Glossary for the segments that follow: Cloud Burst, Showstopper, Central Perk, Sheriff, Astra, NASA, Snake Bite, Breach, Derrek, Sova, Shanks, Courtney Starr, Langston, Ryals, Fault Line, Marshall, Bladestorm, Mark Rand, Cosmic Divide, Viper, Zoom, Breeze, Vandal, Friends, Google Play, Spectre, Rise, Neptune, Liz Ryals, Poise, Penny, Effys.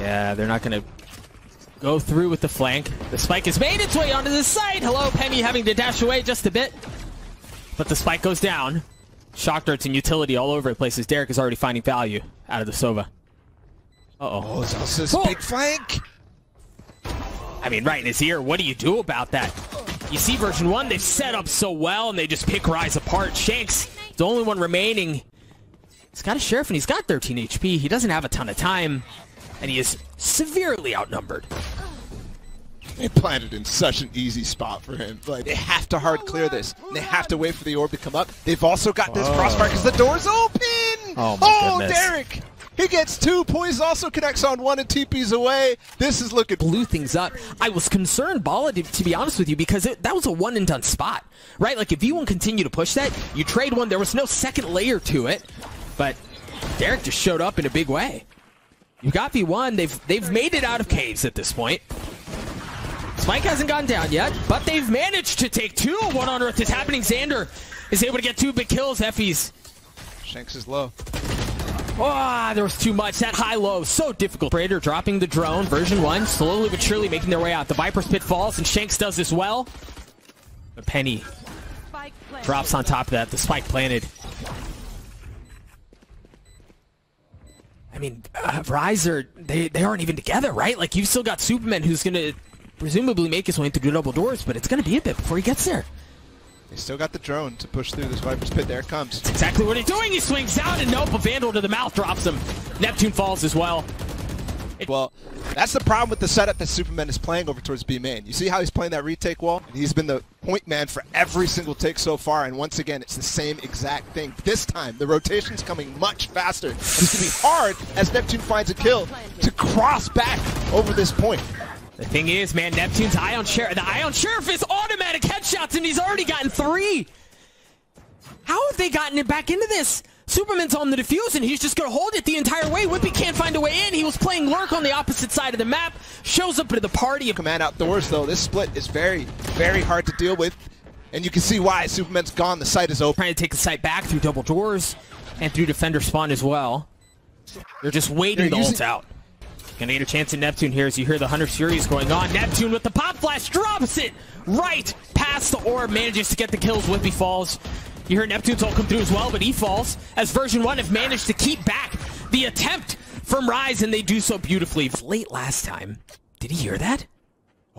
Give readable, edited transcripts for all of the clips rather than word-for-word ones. Yeah, they're not going to go through with the flank. The spike has made its way onto the side. Hello, Penny having to dash away just a bit. But the spike goes down. Shock darts and utility all over the place as Derrek is already finding value out of the Sova. Uh-oh. Oh, Zellsis, oh. Big flank. I mean, right in his ear. What do you do about that? You see Version1, they've set up so well, and they just pick Rise apart. Shanks, the only one remaining. He's got a Sheriff, and he's got 13 HP. He doesn't have a ton of time, and he is severely outnumbered. They planted in such an easy spot for him. Like, they have to hard clear this. They have to wait for the orb to come up. They've also got this crossfire because the door's open! Oh, my goodness. Derrek! He gets two. Poise also connects on one and TP's away. This is looking... Blew things up. I was concerned, Bala, to be honest with you, because that was a one-and-done spot, right? Like, if you won't continue to push that, you trade one. There was no second layer to it, but Derrek just showed up in a big way. You got V1. They've made it out of caves at this point. Spike hasn't gone down yet, but they've managed to take two. What on earth is happening? Xander is able to get two big kills. Effys. Shanks is low. Oh, there was too much. That high-low, so difficult. Raider dropping the drone. Version1 slowly but surely making their way out. The Viper's pit falls, and Shanks does as well. But Penny drops on top of that. The spike planted. I mean, Riser, they aren't even together, right? Like, you've still got Supamen, who's going to presumably make his way into good double doors, but it's going to be a bit before he gets there. They still got the drone to push through this Viper's pit. There it comes. That's exactly what he's doing. He swings out, and nope, a Vandal to the mouth drops him. Neptune falls as well. Well, that's the problem with the setup that Supamen is playing over towards B main. You see how he's playing that retake wall? He's been the point man for every single take so far, and once again, it's the same exact thing. This time, the rotation's coming much faster. It's going to be hard, as Neptune finds a kill, to cross back over this point. The thing is, man, Neptune's eye on Sheriff. The eye on Sheriff is automatic headshots, and he's already gotten three. How have they gotten it back into this? Supamen's on the defuse, and he's just going to hold it the entire way. Wippie can't find a way in. He was playing Lurk on the opposite side of the map. Shows up to the party. Command outdoors, though. This split is very, very hard to deal with. And you can see why. Supamen's gone. The site is open. Trying to take the site back through double doors and through defender spawn as well. They're just waiting the ult out. Gonna get a chance in Neptune here as you hear the Hunter Furies going on. Neptune with the pop flash drops it right past the orb, manages to get the kills. Wippie falls. You hear Neptune's all come through as well, but he falls as Version1 have managed to keep back the attempt from Rise, and they do so beautifully. Late last time. Did he hear that?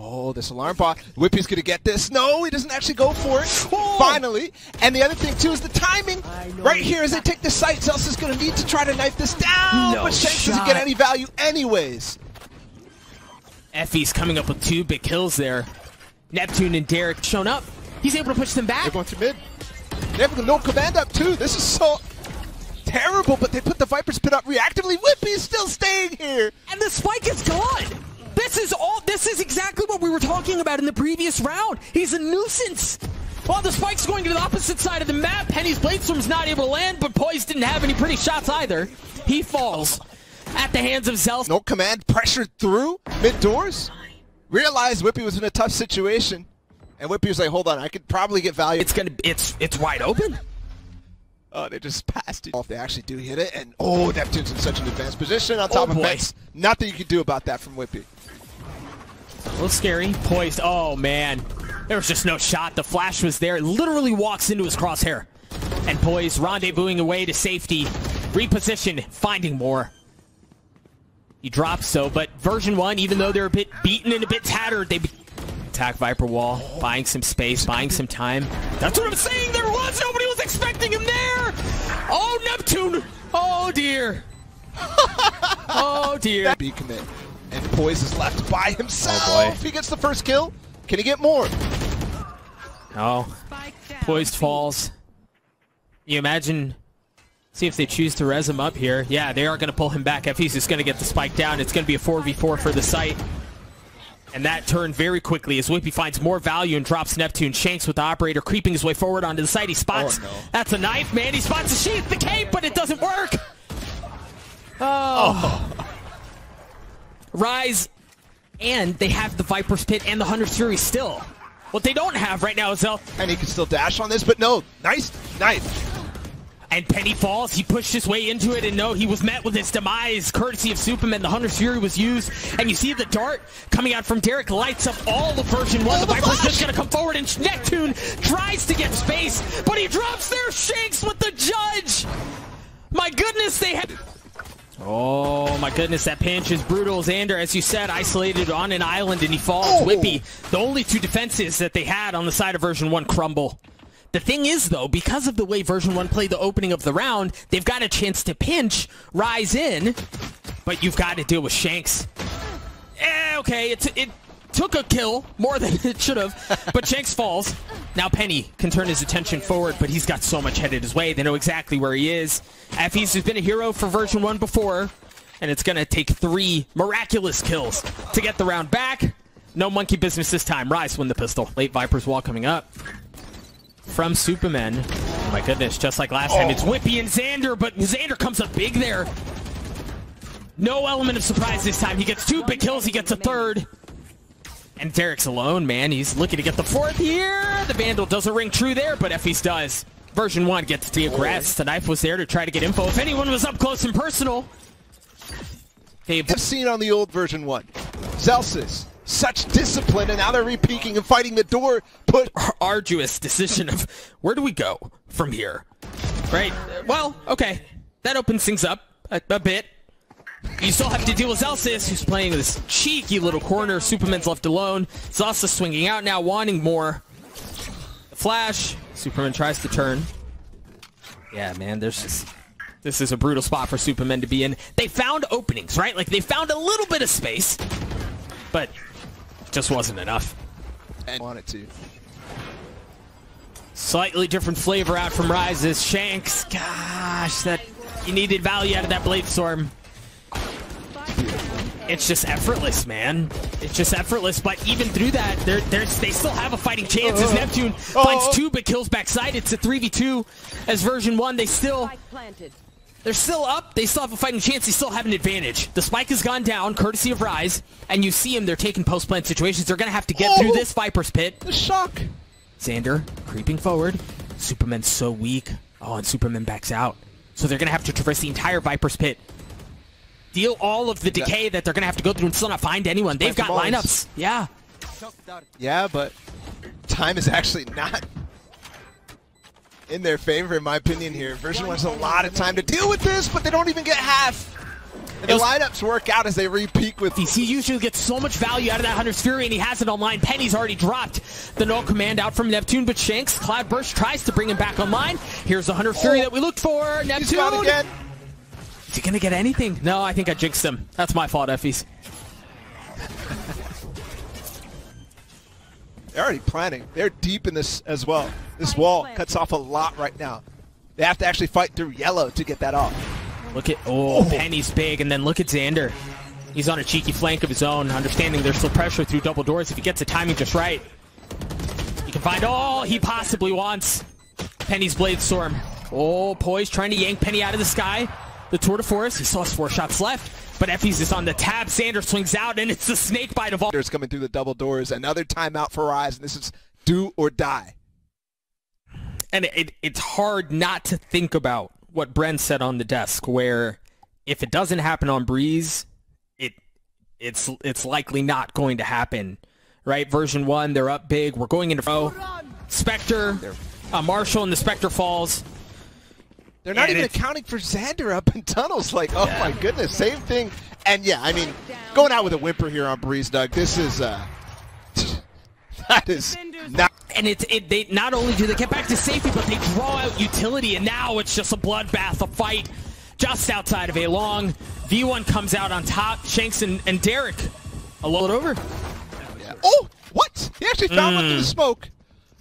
Oh, this alarm bot. Whippy's gonna get this. No, he doesn't actually go for it. Oh! Finally. And the other thing, too, is the timing. Right here, as they take the site, Zellsis is gonna need to try to knife this down. No, but Shanks doesn't get any value anyways. Effy's coming up with two big kills there. Neptune and Derrek shown up. He's able to push them back. They're going through mid. They have no command up, too. This is so terrible, but they put the Viper's pit up reactively. Whippy's still staying here. And the spike is gone. This is exactly what we were talking about in the previous round. He's a nuisance. Well, the spike's going to the opposite side of the map. Penny's Bladestorm's not able to land, but Poise didn't have any pretty shots either. He falls at the hands of Zellsis. No command, pressured through mid-doors. Realized Wippie was in a tough situation, and Wippie was like, hold on, I could probably get value. It's wide open. Oh, they just passed it off. They actually do hit it, and oh, Neptune's in such an advanced position on top of X. Nothing you can do about that from Wippie. A little scary. Poised. Oh, man. There was just no shot. The flash was there. Literally walks into his crosshair. And Poise rendezvousing away to safety. Reposition. Finding more. He drops, so, but Version1, even though they're a bit beaten and a bit tattered, they attack Viper wall, buying some space, buying some time. That's what I'm saying. There was nobody was expecting him there. Oh, Neptune. Oh, dear. Oh, dear. Be commit. And Poise is left by himself. Oh boy. He gets the first kill. Can he get more? No. Poise falls. You imagine, see if they choose to res him up here. Yeah, they are going to pull him back. Effys is going to get the spike down. It's going to be a 4v4 for the site. And that turned very quickly as Wippie finds more value and drops Neptune. Shanks with the operator creeping his way forward onto the site. He spots. Oh, no. That's a knife, man. He spots a sheath, the cape, but it doesn't work. Oh. Rise, and they have the Viper's Pit and the Hunter's Fury still. What they don't have right now is health. And he can still dash on this, but no. Nice knife. and Penny falls. He pushed his way into it, and no, he was met with his demise, courtesy of Supamen. The Hunter's Fury was used, and you see the dart coming out from Derrek, lights up all of Version 1. The Viper's just gonna come forward, and Neptune tries to get space, but he drops there. Shanks with the Judge! My goodness, they had... Oh my goodness, that pinch is brutal. Xander, as you said, isolated on an island, and he falls. Oh. Wippie, the only two defenses that they had on the side of Version 1 crumble. The thing is, though, because of the way Version 1 played the opening of the round, they've got a chance to pinch, Rise in, but you've got to deal with Shanks. Okay, it took a kill, more than it should have, but Shanks falls. Now Penny can turn his attention forward, but he's got so much headed his way. They know exactly where he is. Effys has been a hero for Version 1 before, and it's going to take 3 miraculous kills to get the round back. No monkey business this time. Rise win the pistol. Late Viper's wall coming up from Supamen. Oh my goodness, just like last time, it's Wippie and Xander, but Xander comes up big there. No element of surprise this time. He gets 2 big kills. He gets a 3rd. And Derek's alone, man. He's looking to get the 4th here. The Vandal doesn't ring true there, but Effys does. Version 1 gets the aggress. The knife was there to try to get info. If anyone was up close and personal, they've seen on the old Version 1. Zellsis, such discipline, and now they're repeaking and fighting the door. Put arduous decision of where do we go from here? Right? Well, okay. That opens things up a bit. You still have to deal with Zellsis, who's playing this cheeky little corner. Supaman's left alone. Zellsis swinging out now, wanting more. The flash. Supamen tries to turn. Yeah, man, there's just... This is a brutal spot for Supamen to be in. They found openings, right? Like, they found a little bit of space, but it just wasn't enough. And wanted to. Slightly different flavor out from Rise's. Shanks, gosh, that... You needed value out of that Bladestorm. It's just effortless, man. It's just effortless, but even through that, they still have a fighting chance as Neptune finds 2 but kills backside. It's a 3v2 as Version 1. They're still up. They still have a fighting chance. They still have an advantage. The spike has gone down, courtesy of Rise, and you see him. They're taking post-plant situations. They're going to have to get through this Viper's pit. The shock. Xander creeping forward. Supamen so weak. Oh, and Supamen backs out. So they're going to have to traverse the entire Viper's pit. Deal all of the decay that they're going to have to go through and still not find anyone. They've got lineups. Yeah. Yeah, but time is actually not in their favor, in my opinion, here. Version 1 has a lot of time to deal with this, but they don't even get half. And the lineups work out as they re-peak with these. He usually gets so much value out of that Hunter's Fury, and he has it online. Penny's already dropped the null command out from Neptune, but Shanks, Cloud Burst, tries to bring him back online. Here's the Hunter's Fury that we looked for. Neptune. He's gone again. Is he gonna get anything? No, I think I jinxed him. That's my fault, Effys. They're already planning. They're deep in this as well. This wall cuts off a lot right now. They have to actually fight through yellow to get that off. Look at, Penny's big, and then look at Xander. He's on a cheeky flank of his own, understanding there's still pressure through double doors. If he gets the timing just right, he can find all he possibly wants. Penny's Bladestorm. Oh, Poise trying to yank Penny out of the sky. The tour de force, he still has 4 shots left, but Effys is on the tab. Xander swings out, and it's the snake bite of all. It's coming through the double doors. Another timeout for Rise, and this is do or die. And it's hard not to think about what Bren said on the desk, where if it doesn't happen on Breeze, it's likely not going to happen, right? Version 1, they're up big. We're going into Spectre, Marshall, and the Spectre falls. They're not even accounting for Xander up in tunnels. Like, oh my goodness, same thing. And yeah, I mean, going out with a whimper here on Breeze, Doug. This is that is not. And they not only do they get back to safety, but they draw out utility, and now it's just a bloodbath, a fight just outside of A-Long. V1 comes out on top. Shanks and Derrek, a load over. Yeah. Oh, what? He actually found one through the smoke.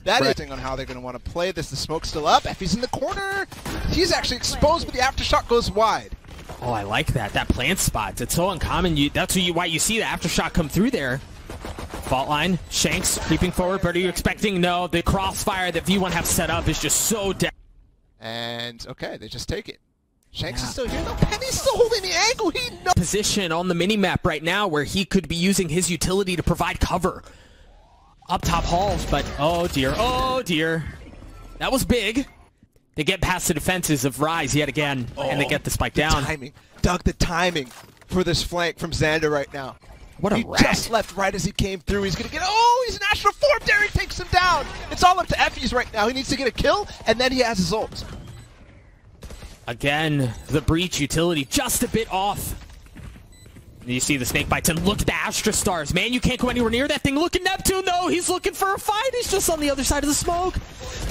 That is on how they're going to want to play this. The smoke's still up. Effys in the corner. He's actually exposed, but the aftershock goes wide. Oh, I like that. That plant spot. It's so uncommon. That's why you see the aftershock come through there. Fault line. Shanks creeping forward. But are you expecting? No. The crossfire that V1 have set up is just so dead. And, okay, they just take it. Shanks is still here, though. Penny's still holding the angle. He knows. Position on the minimap right now where he could be using his utility to provide cover. Up top halls, but oh dear, that was big. They get past the defenses of Rise yet again, and they get the spike down. Timing. Doug, the timing for this flank from Xander right now. What a rat. He just left right as he came through. He's going to get... Oh, he's an Astral Form! Derrek takes him down! It's all up to Effys right now. He needs to get a kill, and then he has his ult. Again, the Breach utility just a bit off. You see the Snake Bites, and look at the Astra Stars. Man, you can't go anywhere near that thing. Look at Neptune, though. He's looking for a fight. He's just on the other side of the smoke.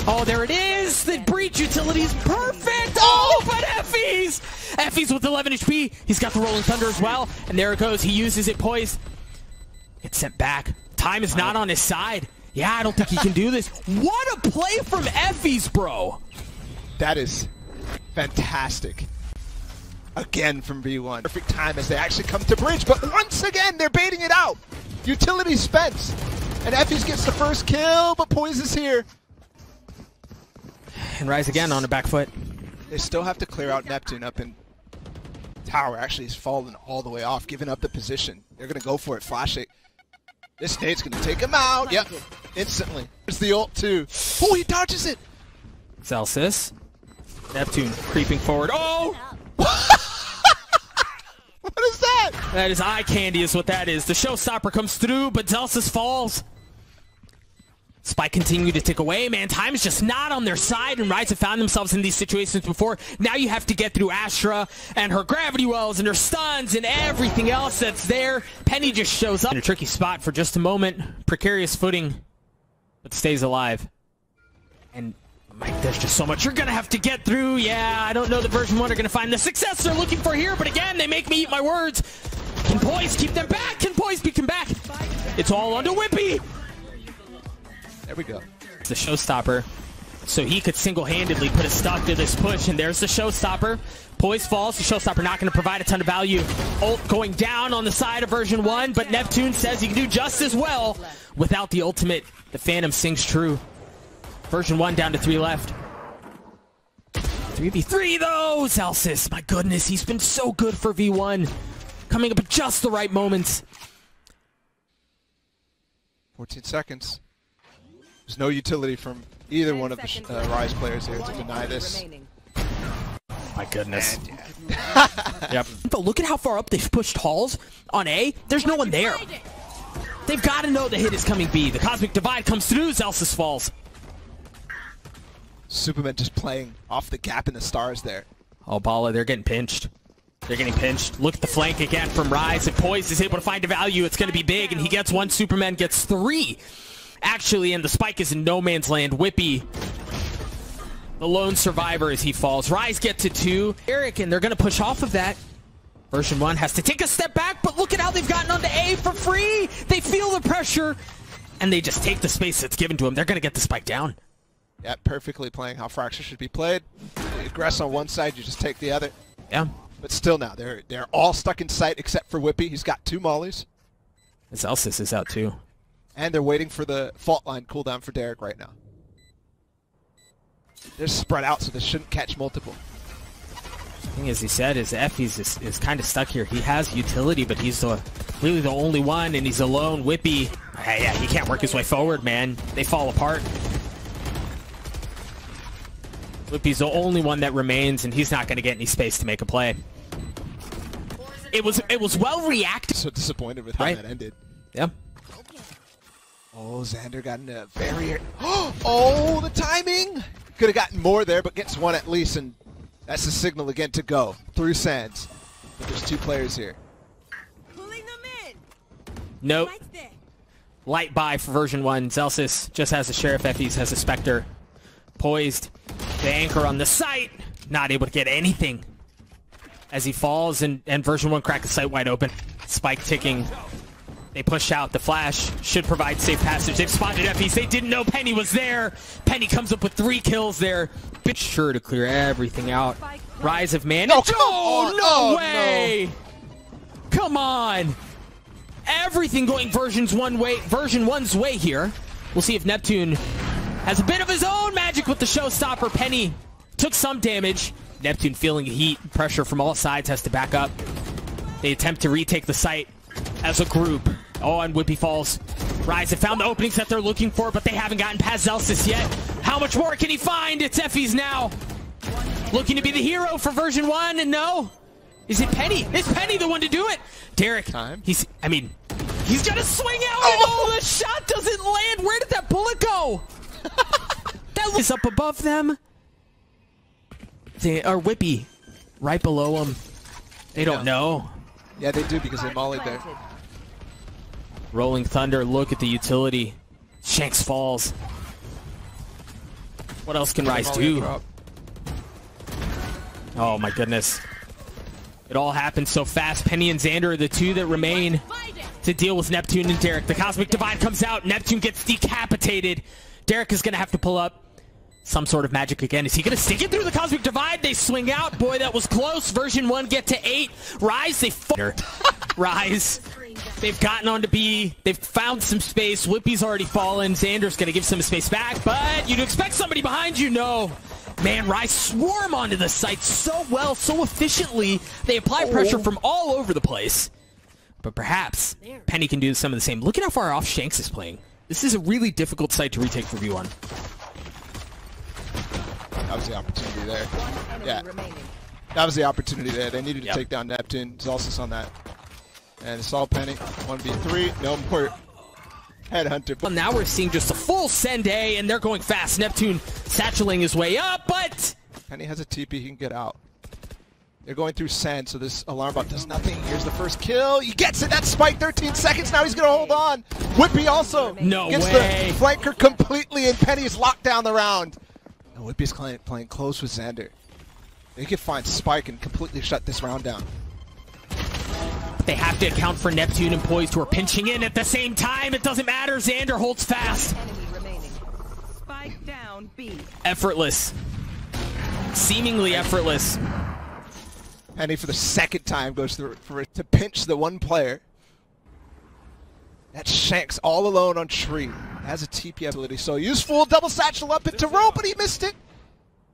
Oh, there it is. The Breach utility is perfect. Oh, but Effys. Effys with 11 HP. He's got the Rolling Thunder as well. And there it goes. He uses it poised. It's sent back. Time is not on his side. Yeah, I don't think he can do this. What a play from Effys, bro. That is fantastic. Again from V1. Perfect time as they actually come to Breach, but once again, they're baiting it out. Utility spends. And Effys gets the first kill, but Poise is here. And Rise again on the back foot. They still have to clear out Neptune up in tower. Actually, he's fallen all the way off, giving up the position. They're going to go for it, flash it. This Nate's going to take him out. Yep, instantly. There's the ult too. Oh, he dodges it. Zellsis. Neptune creeping forward. Oh! What is that? That is eye candy is what that is. The Showstopper comes through, but Zellsis falls. Spike continue to tick away, man. Time is just not on their side, and Rise have found themselves in these situations before. Now you have to get through Astra and her gravity wells and her stuns and everything else that's there. Penny just shows up in a tricky spot for just a moment. Precarious footing, but stays alive. And... Mike, there's just so much you're going to have to get through. Yeah, I don't know that version 1 are going to find the success they're looking for here, but again, they make me eat my words. Can Poise keep them back? Can Poise beat them back? It's all onto Wippie. There we go. It's the Showstopper. So he could single-handedly put a stop to this push, and there's the Showstopper. Poise falls. The Showstopper not going to provide a ton of value. Ult going down on the side of version 1, but Neptune says he can do just as well without the ultimate. The Phantom sings true. Version 1 down to 3 left. 3v3 though! Zellsis, my goodness, he's been so good for V1. Coming up at just the right moments. 14 seconds. There's no utility from either one of the Rise players here to deny this. My goodness. Yep. But look at how far up they've pushed Halls on A. There's no one there. They've got to know the hit is coming B. The Cosmic Divide comes through, Zellsis falls. Supamen just playing off the gap in the stars there. Oh, Bala, they're getting pinched. They're getting pinched. Look at the flank again from Rise. If Poise is able to find a value, it's going to be big, and he gets one. Supamen gets three. Actually, and the spike is in no man's land. Wippie, the lone survivor as he falls. Rise gets to two. Derrek, and they're going to push off of that. Version 1 has to take a step back, but look at how they've gotten onto A for free. They feel the pressure, and they just take the space that's given to them. They're going to get the spike down. Yeah, perfectly playing how Fracture should be played. You aggress on one side, you just take the other. Yeah. But still now, they're all stuck in sight except for Wippie. He's got two mollies. Zellsis is out too. And they're waiting for the fault line cooldown for Derrek right now. They're spread out, so they shouldn't catch multiple. The thing, as he said, is Effys is kind of stuck here. He has utility, but he's really the only one, and he's alone. Wippie, yeah, he can't work his way forward, man. They fall apart. Wippie's the only one that remains, and he's not going to get any space to make a play. It was well reacted. So disappointed with how that ended. Yeah. Oh, Xander got into a barrier. Oh, the timing! Could have gotten more there, but gets one at least, and that's the signal again to go through Sands. But there's two players here. Pulling them in. Nope. Light buy for version 1. Zellsis just has a Sheriff. Effys has a Spectre. Poised. The anchor on the site, not able to get anything as he falls, and version 1 cracked the site wide open. Spike ticking. They push out. The flash should provide safe passage. They've spotted Effys. They didn't know Penny was there. Penny comes up with 3 kills there. Be sure to clear everything out. Rise of Man. No, no way! No. Come on! Everything going version one's way here. We'll see if Neptune has a bit of his own magic with the Showstopper. Penny took some damage. Neptune feeling heat, pressure from all sides, has to back up. They attempt to retake the site as a group. Oh, and Wippie falls. Rise have found the openings that they're looking for, but they haven't gotten past Zellsis yet. How much more can he find? It's Effys now. looking to be the hero for Version 1, and no. Is it Penny? Is Penny the one to do it? Derrek, he's got to swing out, and oh, the shot doesn't land. Where did that bullet go? That is up above them. They are Wippie right below them. They don't know. Yeah, they do because they mollied there. Rolling Thunder, look at the utility. Shanks falls. What else can Rise do? Oh my goodness. It all happened so fast. Penny and Xander are the two that remain to deal with Neptune and Derrek. The Cosmic Divide comes out. Neptune gets decapitated. Derrek is going to have to pull up some sort of magic again. Is he going to stick it through the Cosmic Divide? They swing out. Boy, that was close. Version 1 get to 8. Rise, Rise. They've gotten on to B. They've found some space. Whippy's already fallen. Xander's going to give some space back, but you'd expect somebody behind you. No. Man, Rise swarm onto the site so well, so efficiently. They apply pressure from all over the place. But perhaps Penny can do some of the same. Look at how far off Shanks is playing. This is a really difficult site to retake for V1. That was the opportunity there. Yeah. That was the opportunity there. They needed to take down Neptune. Zellsis on that. And it's all Penny. 1v3. No more. Headhunter. Well, now we're seeing just a full send A, and they're going fast. Neptune satcheling his way up, but Penny has a TP. He can get out. They're going through sand, so this alarm bot does nothing. Here's the first kill. He gets it. That's Spike. 13 seconds. Now he's going to hold on. Wippie also gets the flanker completely, and Penny's locked down the round. And Whippy's playing close with Xander. They could find Spike and completely shut this round down. They have to account for Neptune and Poise who are pinching in at the same time. It doesn't matter. Xander holds fast. Spike down, B. Effortless. Seemingly effortless. Penny for the second time goes through to pinch the one player. That's Shanks all alone on tree. Has a TP ability. So useful. Double satchel up into row, but he missed it.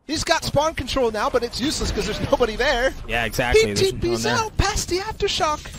He's got spawn control now, but it's useless because there's nobody there. Yeah, exactly. He TP's out past the Aftershock.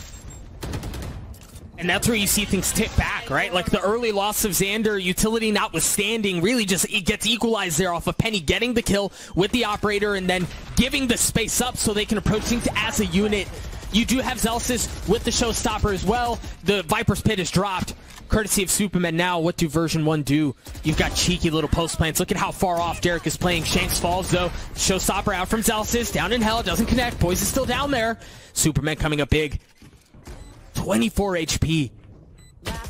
And that's where you see things tip back, right? Like the early loss of Xander, utility notwithstanding, really just it gets equalized there off of Penny getting the kill with the operator and then giving the space up so they can approach things as a unit. You do have Zellsis with the Showstopper as well. The Viper's Pit is dropped, courtesy of Supamen. Now, what do Version 1 do? You've got cheeky little post plants. Look at how far off Derrek is playing. Shanks falls, though. Showstopper out from Zellsis. Down in hell. Doesn't connect. Poise is still down there. Supamen coming up big. 24 HP.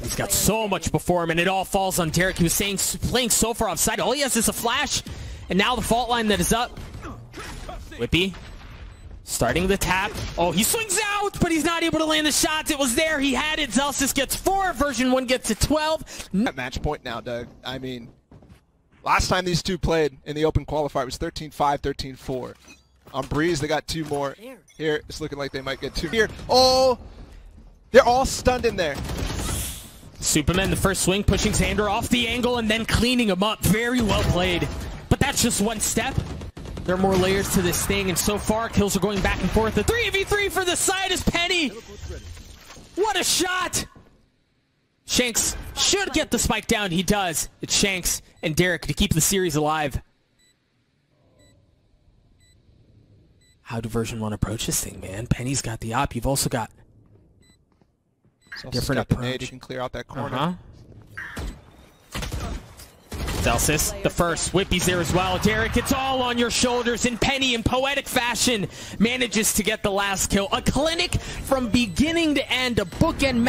He's got so much before him, and it all falls on Derrek. He was playing so far offside. All he has is a flash, and now the fault line that is up. Wippie. Starting the tap. Oh, he swings out, but he's not able to land the shots. It was there. He had it. Zellsis gets 4. Version 1 gets to 12. At match point now, Doug. I mean, last time these two played in the open qualifier, it was 13-5, 13-4. On Breeze, they got 2 more. Here, it's looking like they might get 2 here. Oh, they're all stunned in there. Supamen, the first swing, pushing Xander off the angle and then cleaning him up. Very well played. But that's just one step. There are more layers to this thing, and so far, kills are going back and forth. The 3v3 for the side is Penny. What a shot. Shanks should get the spike down. He does. It's Shanks and Derrek to keep the series alive. How do Version 1 approach this thing, man? Penny's got the op. You've also got different approach. You can clear out that corner. Zellsis, the first. Whippy's there as well. Derrek, it's all on your shoulders, and Penny, in poetic fashion, manages to get the last kill. A clinic from beginning to end, a bookend match.